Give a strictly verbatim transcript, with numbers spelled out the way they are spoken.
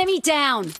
Enemy down!